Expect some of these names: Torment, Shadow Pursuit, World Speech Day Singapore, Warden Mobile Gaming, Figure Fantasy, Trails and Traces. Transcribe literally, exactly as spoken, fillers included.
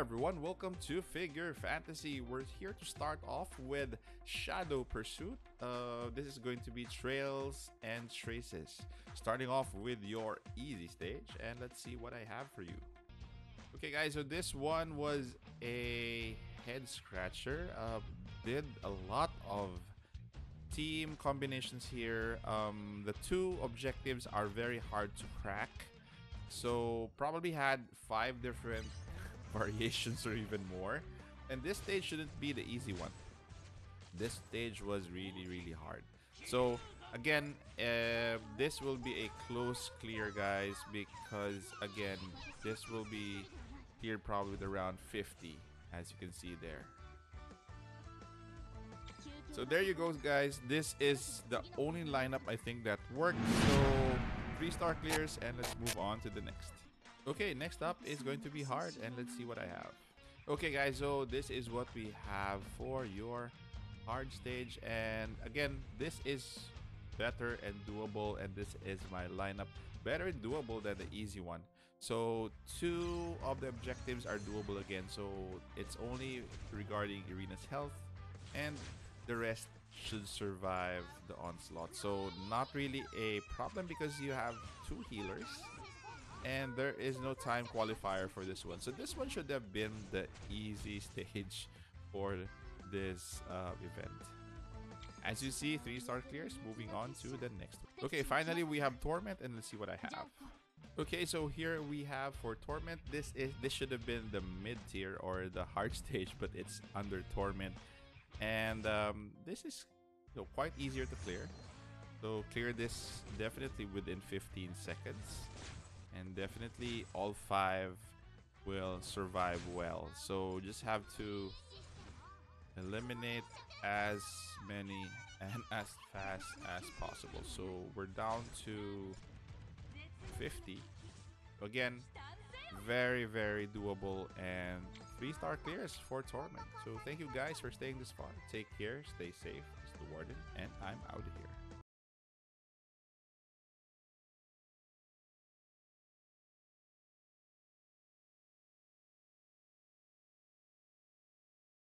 everyone, welcome to Figure Fantasy. We're here to start off with Shadow Pursuit. Uh, this is going to be Trails and Traces. Starting off with your easy stage, and let's see what I have for you. Okay guys, so this one was a head scratcher. Uh, did a lot of team combinations here. Um, the two objectives are very hard to crack. So probably had five different variations or even more, and this stage shouldn't be the easy one. This stage was really really hard. So again, uh, this will be a close clear guys, because again this will be here probably with around fifty, as you can see there. So there you go guys, this is the only lineup I think that worked. So three star clears, and let's move on to the next. Okay, next up is going to be hard, and let's see what I have. Okay guys, so this is what we have for your hard stage, and again this is better and doable, and this is my lineup. Better and doable than the easy one. So two of the objectives are doable again, so it's only regarding Irina's health, and the rest should survive the onslaught. So not really a problem because you have two healers, and there is no time qualifier for this one. So this one should have been the easy stage for this uh, event. As you see, three star clears. Moving on to the next one. Okay, finally we have Torment, and let's see what I have. Okay, so here we have for Torment. This is this should have been the mid tier or the hard stage, but it's under Torment. And um, this is you know, quite easier to clear. So clear this definitely within fifteen seconds, and definitely all five will survive well. So just have to eliminate as many and as fast as possible. So we're down to fifty. Again, very very doable, and three star clears for Torment. So thank you guys for staying this far. Take care, stay safe. It's the Warden, and I'm out of here.